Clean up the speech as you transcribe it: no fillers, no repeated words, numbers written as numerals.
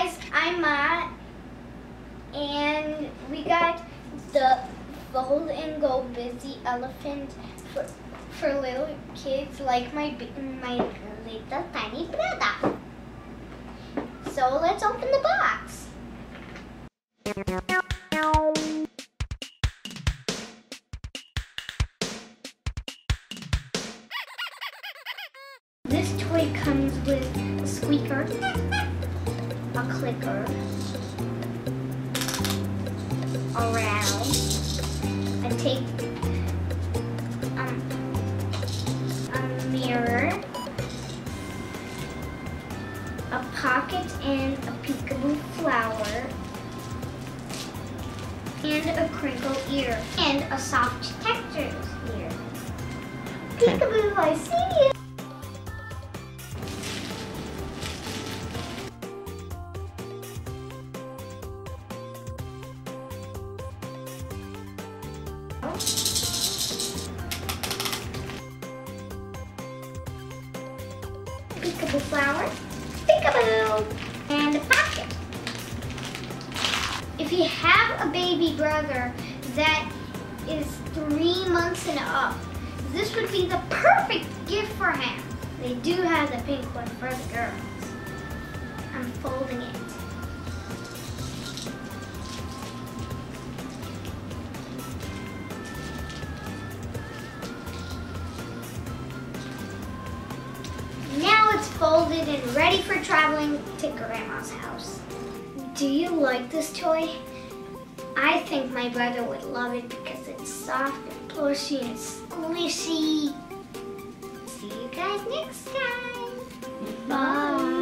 guys, I'm Matt, and we got the Fold and Go Busy Elephant for little kids like my little tiny brother. So let's open the box. This toy comes with a squeaker, a clicker, a rattle, a tape, a mirror, a pocket and a peekaboo flower, and a crinkle ear, and a soft textured ear. Peekaboo, I see you! Peekaboo flower, peekaboo, and a pocket. If you have a baby brother that is 3 months and up, this would be the perfect gift for him. They do have the pink one for the girls. I'm folding it. Folded and ready for traveling to Grandma's house. Do you like this toy? I think my brother would love it because it's soft and plushy and squishy. See you guys next time. Bye.